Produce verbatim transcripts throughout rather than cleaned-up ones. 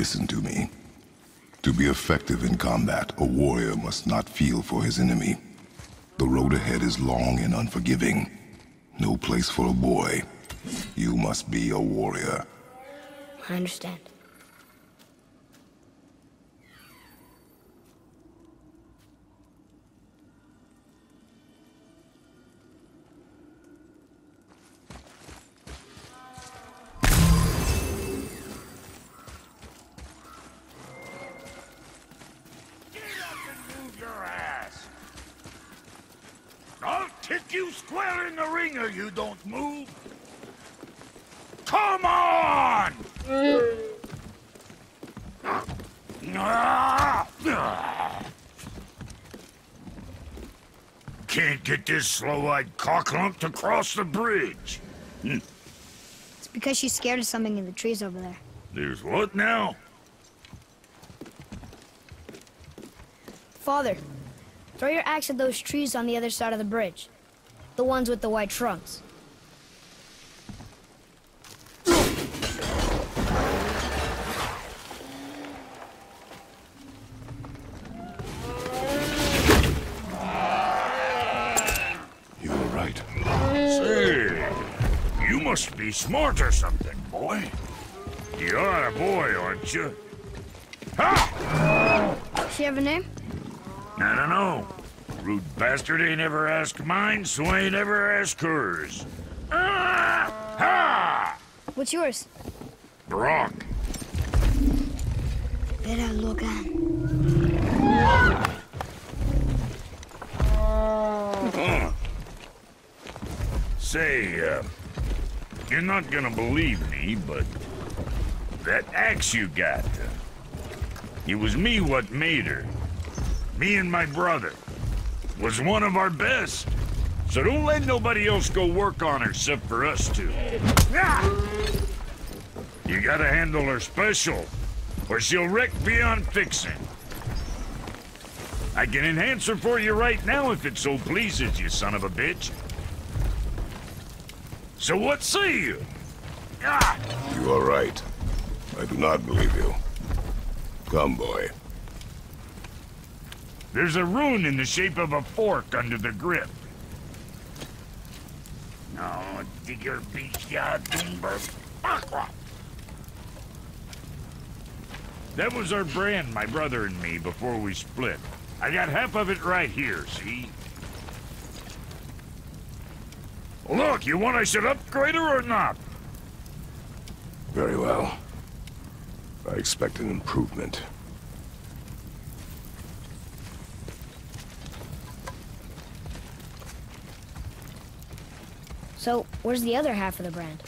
listen to me. To be effective in combat, a warrior must not feel for his enemy. The road ahead is long and unforgiving. No place for a boy. You must be a warrior. I understand. You square in the ring or you don't move. Come on! Can't get this slow-eyed cocklump to cross the bridge. It's because she's scared of something in the trees over there. There's what now? Father, throw your axe at those trees on the other side of the bridge. The ones with the white trunks. You were right. Say, you must be smart or something, boy. You're a boy, aren't you? Ha! Does she have a name? I don't know. Rude bastard ain't ever asked mine, so ain't ever asked hers. Ah! Ha! What's yours? Bronk. Better look at. Huh. Say, uh, you're not gonna believe me, but that axe you got, uh, it was me what made her. Me and my brother. Was one of our best. So don't let nobody else go work on her except for us two. You gotta handle her special, or she'll wreck beyond fixing. I can enhance her for you right now if it so pleases you, son of a bitch. So what say you? You are right. I do not believe you. Come, boy. There's a rune in the shape of a fork under the grip. No, digger beachya dumber aqua. That was our brand, my brother and me, before we split. I got half of it right here, see? Look, you want I should upgrade her or not? Very well. I expect an improvement. So, where's the other half of the brand?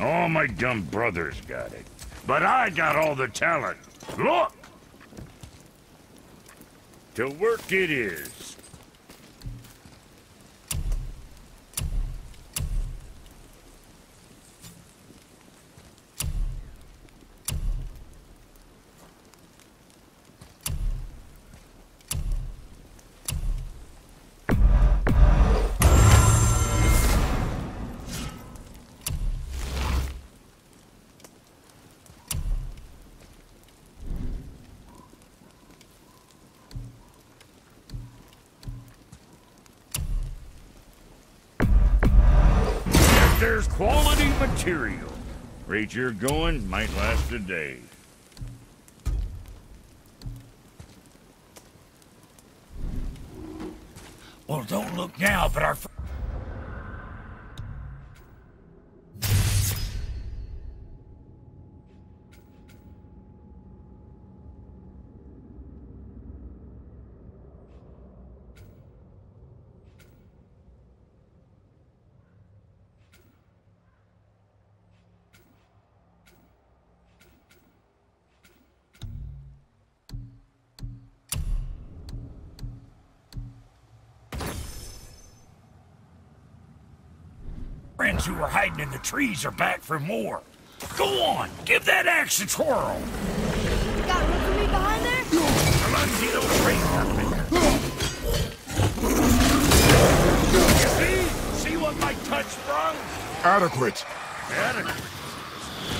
All my dumb brothers got it. But I got all the talent. Look! To work it is. There's quality material. Rate you're going might last a day. Well, don't look now, but our... friends who were hiding in the trees are back for more. Go on, give that axe a twirl. You got room for me behind there? Come on, get over here. You see? See what my touch sprung? Adequate. Adequate.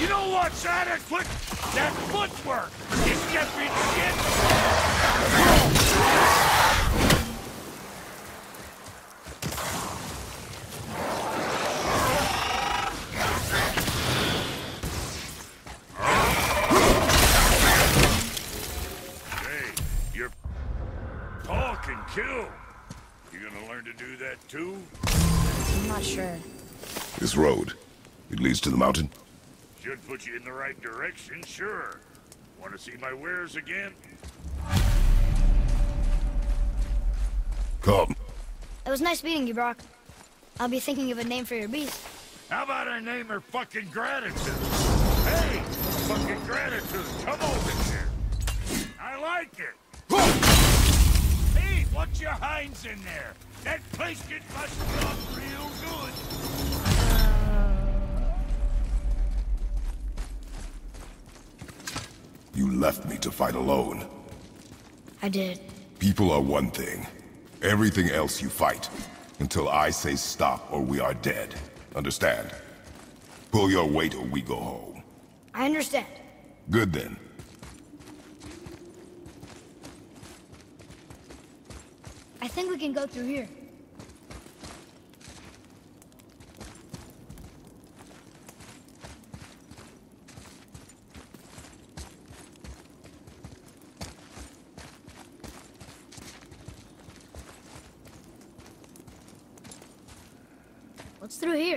You know what's adequate? That footwork! It's just been shit! Hey, your paw can kill. You gonna learn to do that too? I'm not sure. This road, it leads to the mountain? Should put you in the right direction, sure. Want to see my wares again? Come. It was nice meeting you, Bronk. I'll be thinking of a name for your beast. How about I name her fucking Gratitude? Hey, fucking Gratitude, come over here. I like it. Hey, what's your hinds in there? That place can bust up real good. You left me to fight alone. I did. People are one thing. Everything else you fight. Until I say stop or we are dead. Understand? Pull your weight or we go home. I understand. Good then. I think we can go through here. What's through here?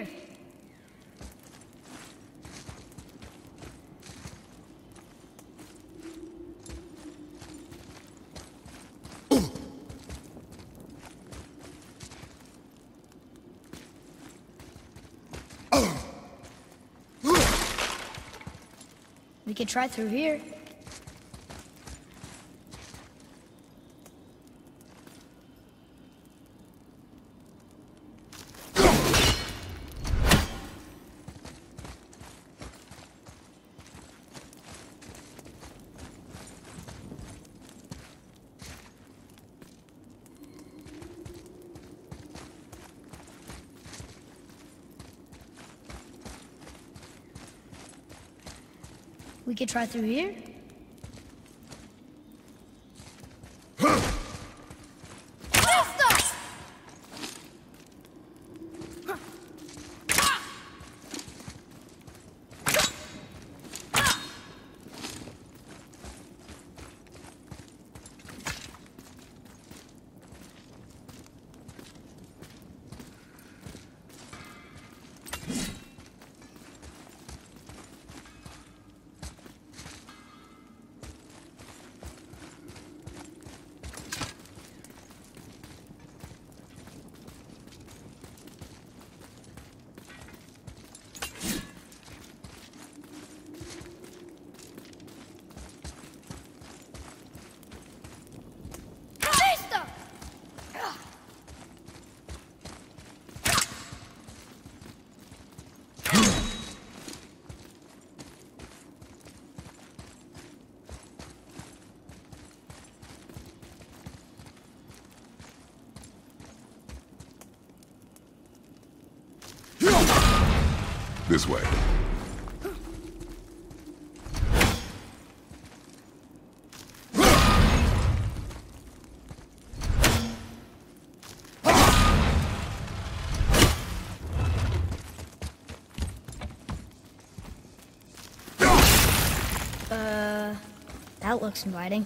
We could try through here. We could try through here? This way. Uh, that looks inviting.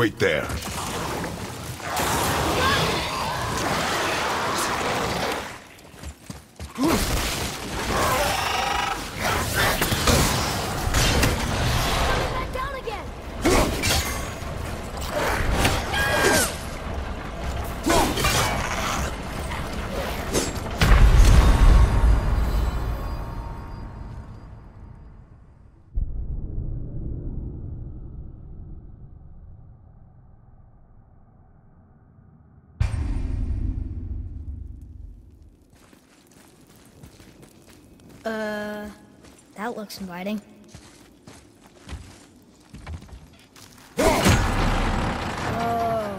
Wait there. Uh, that looks inviting. Whoa.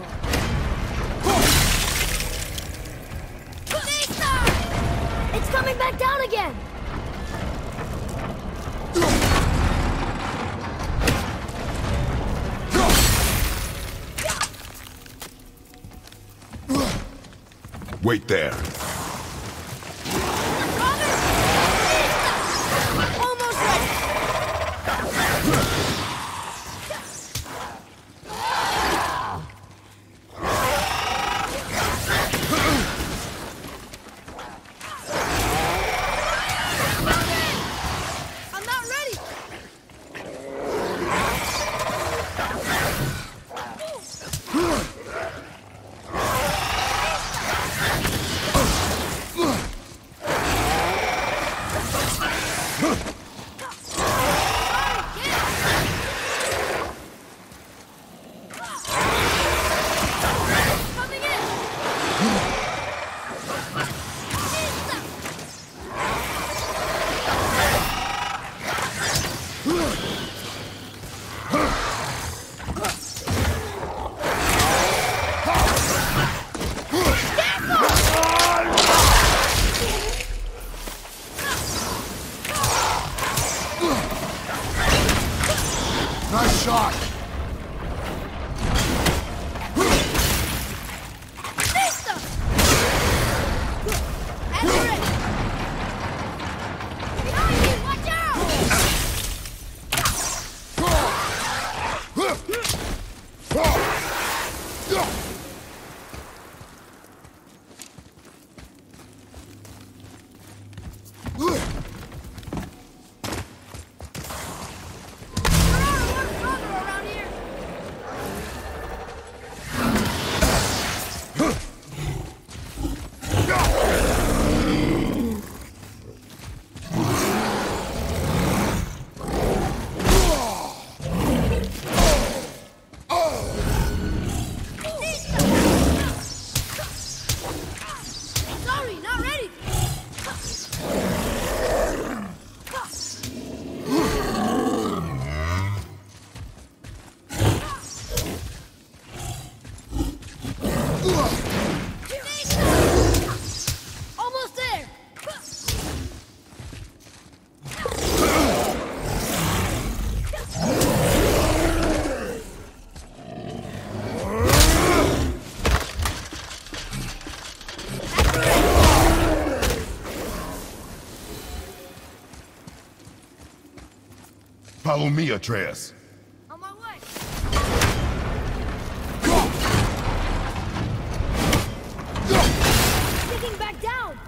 It's coming back down again! Wait there. Nice shot! Follow me, Atreus. On my way. Kicking back down.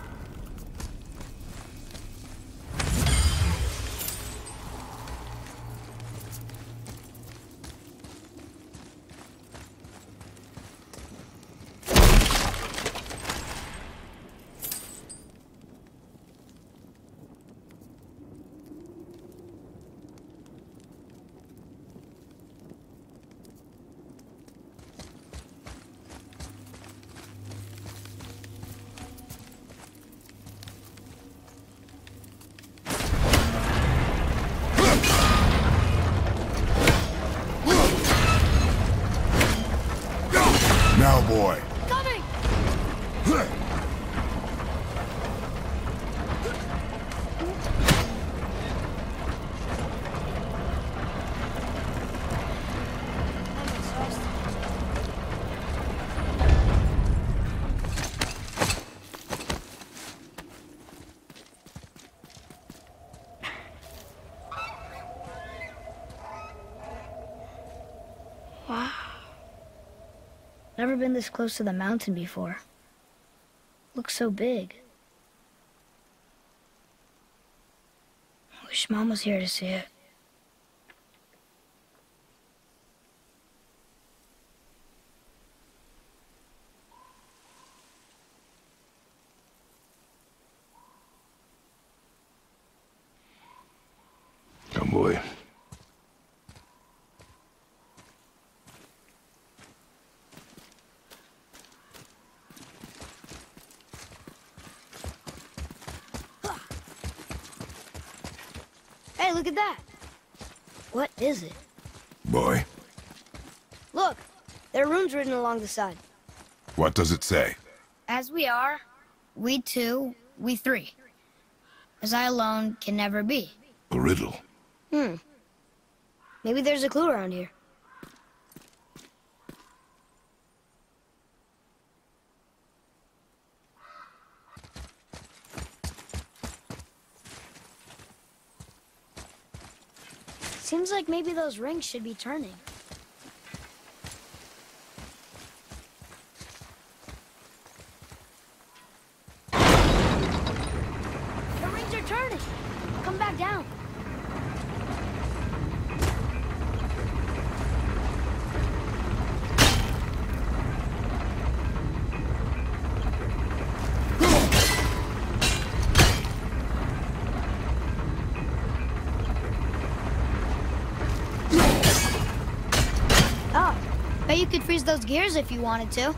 Never been this close to the mountain before. Looks so big. I wish Mom was here to see it. Come, boy. Hey, look at that. What is it? Boy. Look, there are runes written along the side. What does it say? As we are, we two, we three. As I alone can never be. A riddle. Hmm. Maybe there's a clue around here. Seems like maybe those rings should be turning. The rings are turning! Come back down! You could freeze those gears if you wanted to.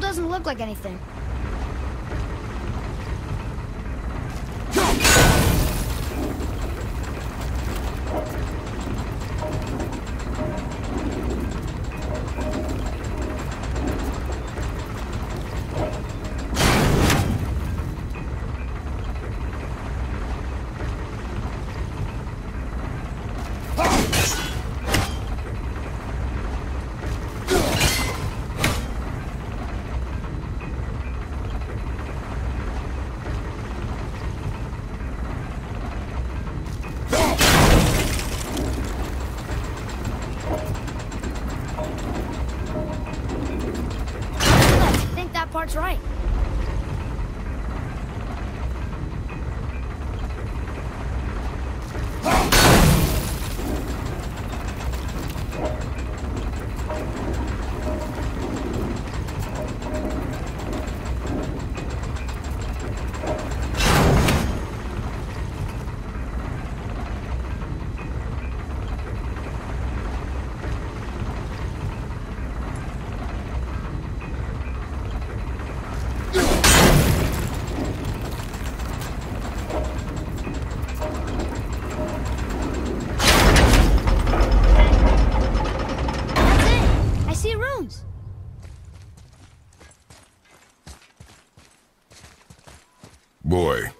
Doesn't look like anything. That's right. Boy,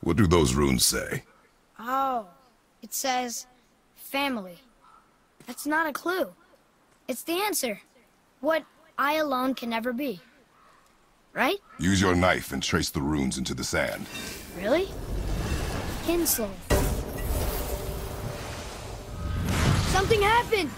what do those runes say? Oh, it says family. That's not a clue. It's the answer. What I alone can never be. Right? Use your knife and trace the runes into the sand. Really? Kinsel. Something happened!